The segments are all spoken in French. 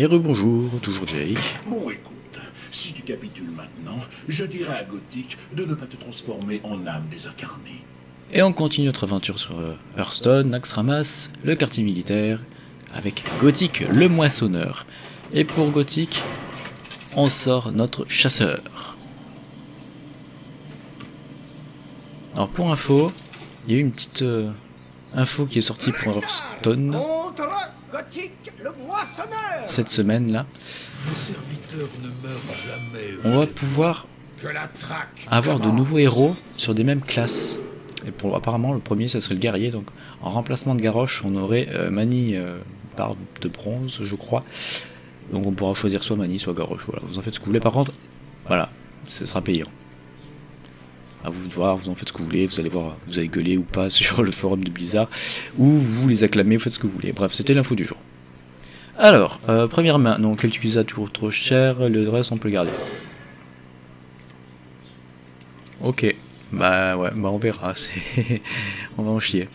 Et rebonjour, toujours Jake. Bon écoute, si tu capitules maintenant, je dirais à Gothik de ne pas te transformer en âme désincarnée. Et on continue notre aventure sur Hearthstone, Naxxramas, le quartier militaire, avec Gothik, le moissonneur. Et pour Gothik, on sort notre chasseur. Alors pour info, il y a eu une petite info qui est sortie pour Hearthstone cette semaine là. On va pouvoir avoir de nouveaux héros sur des mêmes classes. Et pour, apparemment le premier ça serait le guerrier, donc en remplacement de Garrosh on aurait Mani Barbe de bronze je crois. Donc on pourra choisir soit Mani soit Garrosh, voilà, vous en faites ce que vous voulez, par contre voilà, ce sera payant. À vous de voir, vous en faites ce que vous voulez, vous allez voir, vous allez gueuler ou pas sur le forum de Blizzard, ou vous les acclamez, vous faites ce que vous voulez. Bref, c'était l'info du jour. Alors, première main, donc elle utilisa toujours trop cher, le reste on peut le garder. Ok, bah ouais, bah on verra, on va en chier.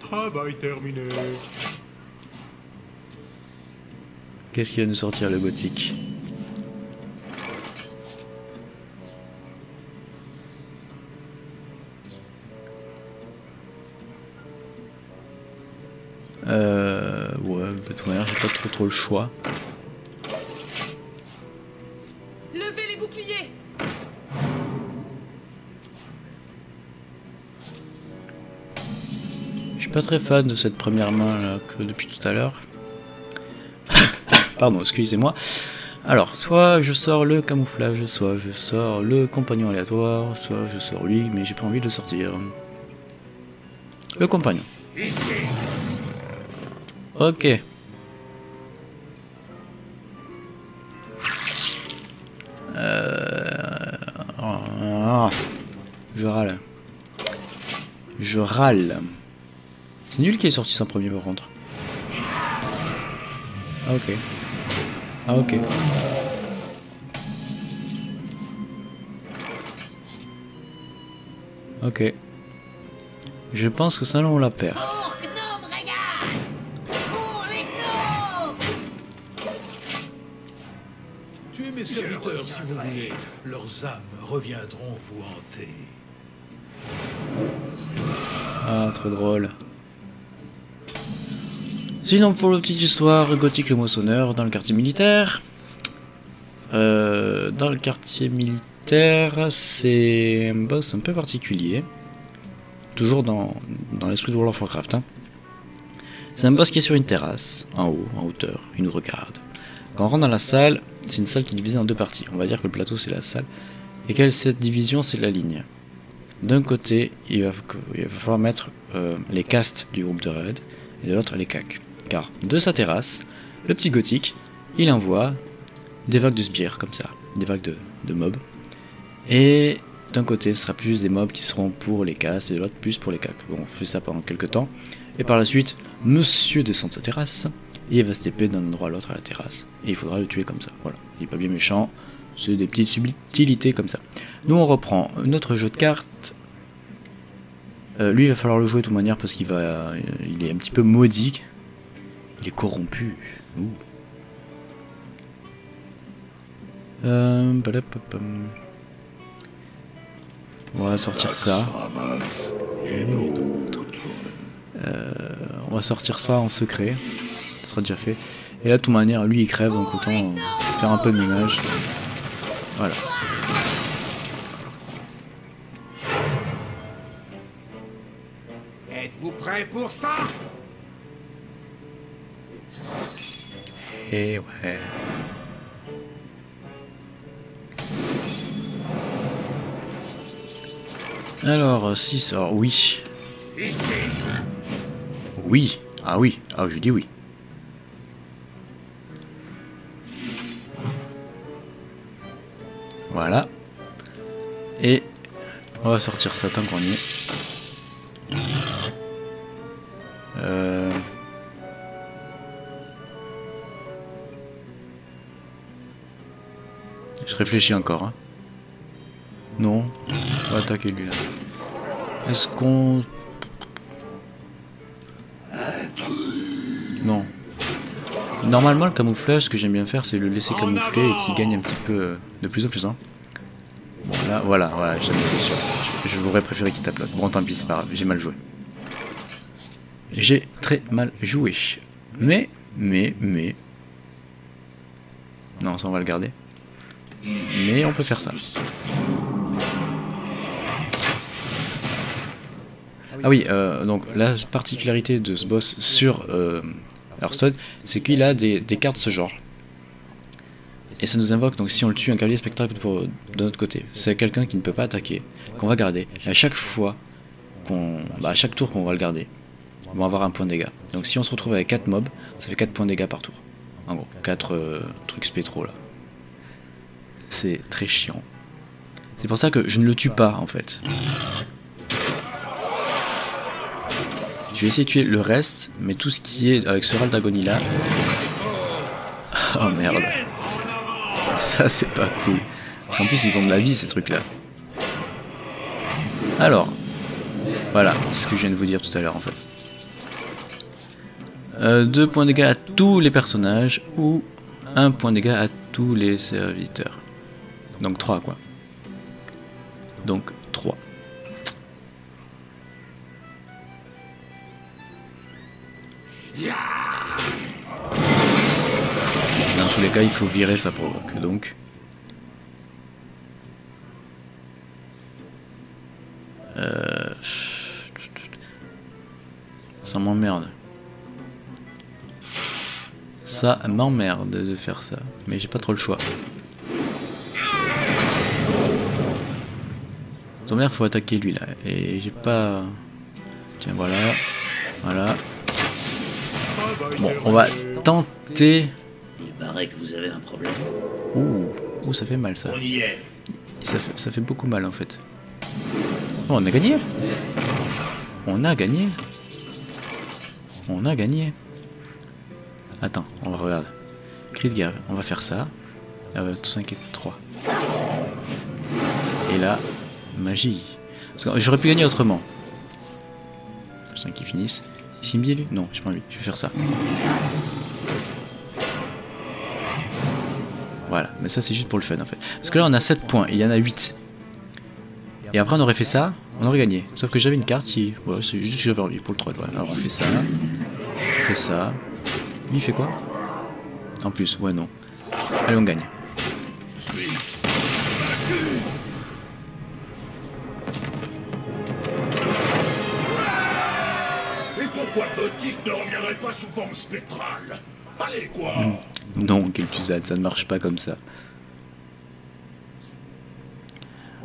Travail terminé. Qu'est-ce qu'il va nous sortir le Gothik ? Ouais, de toute manière, j'ai pas trop le choix. Levez les boucliers. Je suis pas très fan de cette première main là, que depuis tout à l'heure. Pardon, excusez-moi. Alors, soit je sors le camouflage, soit je sors le compagnon aléatoire, soit je sors lui, mais j'ai pas envie de le sortir. Le compagnon. Ici. Ok. Je râle. C'est nul qui est sorti sans premier par contre. Ah ok. Ah ok. Ok. Je pense que ça là on la perd. Mes serviteurs, si vous voulez, leurs âmes reviendront vous hanter. Ah, trop drôle. Sinon, pour la petite histoire, Gothik le moissonneur dans le quartier militaire. Dans le quartier militaire, c'est un boss un peu particulier. Toujours dans l'esprit de World of Warcraft. Hein. C'est un boss qui est sur une terrasse, en haut, en hauteur. Il nous regarde. Quand on rentre dans la salle, c'est une salle qui est divisée en deux parties. On va dire que le plateau c'est la salle et que cette division c'est la ligne. D'un côté, il va falloir mettre les castes du groupe de raid et de l'autre les cacs. Car de sa terrasse, le petit Gothik, il envoie des vagues de sbires comme ça, des vagues de mobs. Et d'un côté, ce sera plus des mobs qui seront pour les castes et de l'autre plus pour les cacs. Bon, on fait ça pendant quelques temps. Et par la suite, monsieur descend de sa terrasse. Et il va se taper d'un endroit à l'autre à la terrasse. Et il faudra le tuer comme ça. Voilà. Il n'est pas bien méchant. C'est des petites subtilités comme ça. Nous, on reprend notre jeu de cartes. Lui, il va falloir le jouer de toute manière parce qu'il est un petit peu maudit. Il est corrompu. Ouh. On va sortir ça. On va sortir ça en secret. Sera déjà fait, et là de toute manière lui il crève donc autant faire un peu de ménage. Voilà, êtes-vous prêts pour ça? Et ouais, alors 6, alors oui, oui, ah oui, ah je dis oui. Voilà. Et on va sortir ça tant qu'on y est. Je réfléchis encore. Hein. Non. On va attaquer lui là. Est-ce qu'on... Non. Normalement, le camouflage, ce que j'aime bien faire, c'est le laisser camoufler et qu'il gagne un petit peu de plus en plus. Hein. Bon, là, voilà, j'en étais sûr. Je voudrais préférer qu'il tape là. Bon, tant pis, c'est pas grave, j'ai mal joué. J'ai très mal joué. Mais. Non, ça, on va le garder. Mais on peut faire ça. Ah oui, donc la particularité de ce boss sur Hearthstone, c'est qu'il a des cartes de ce genre. Et ça nous invoque, donc si on le tue, un cavalier spectacle de notre côté. C'est quelqu'un qui ne peut pas attaquer, qu'on va garder. Et à chaque fois, à chaque tour qu'on va le garder, on va avoir un point de dégâts. Donc si on se retrouve avec 4 mobs, ça fait 4 points de dégâts par tour. En gros, 4 trucs spectraux là. C'est très chiant. C'est pour ça que je ne le tue pas en fait. Je vais essayer de tuer le reste, mais tout ce qui est avec ce râle d'agonie là. Oh merde. Ça c'est pas cool. Parce qu'en plus ils ont de la vie ces trucs là. Alors. Voilà, c'est ce que je viens de vous dire tout à l'heure en fait. 2 points de dégâts à tous les personnages ou 1 point de dégâts à tous les serviteurs. Donc 3 quoi. Donc 3. Dans tous les cas, il faut virer ça provoque donc. Ça m'emmerde. Ça m'emmerde de faire ça, mais j'ai pas trop le choix. Ton mère, faut attaquer lui là, et j'ai pas. Tiens, voilà. Voilà. Bon, on va tenter. Il paraît que vous avez un problème. Ouh, ça fait mal ça. On y est. Ça fait beaucoup mal en fait. Oh, on a gagné. On a gagné. Attends, on va regarder. Cri de guerre, on va faire ça. 5 et 3. Et là, magie. J'aurais pu gagner autrement. 5 qui finissent. Ici, me dit lui ? Non, j'ai pas envie. Je vais faire ça. Voilà, mais ça c'est juste pour le fun en fait. Parce que là on a 7 points, il y en a 8. Et après on aurait fait ça, on aurait gagné. Sauf que j'avais une carte qui... Ouais, c'est juste que j'avais envie pour le troll. Voilà. Alors on fait ça. On fait ça. Lui il fait quoi? En plus, ouais non. Allez on gagne. Et pourquoi Gothik ne reviendrait pas sous forme spectrale? Allez quoi. Non, Kel'Thuzad, ça ne marche pas comme ça.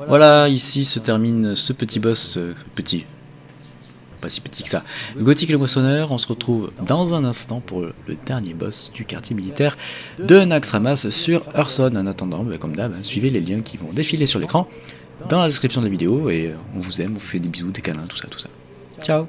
Voilà, ici se termine ce petit boss, pas si petit que ça. Gothik le Moissonneur, on se retrouve dans un instant pour le dernier boss du quartier militaire de Naxxramas sur Hearthstone. En attendant, comme d'hab, suivez les liens qui vont défiler sur l'écran dans la description de la vidéo et on vous aime, on vous fait des bisous, des câlins, tout ça. Ciao.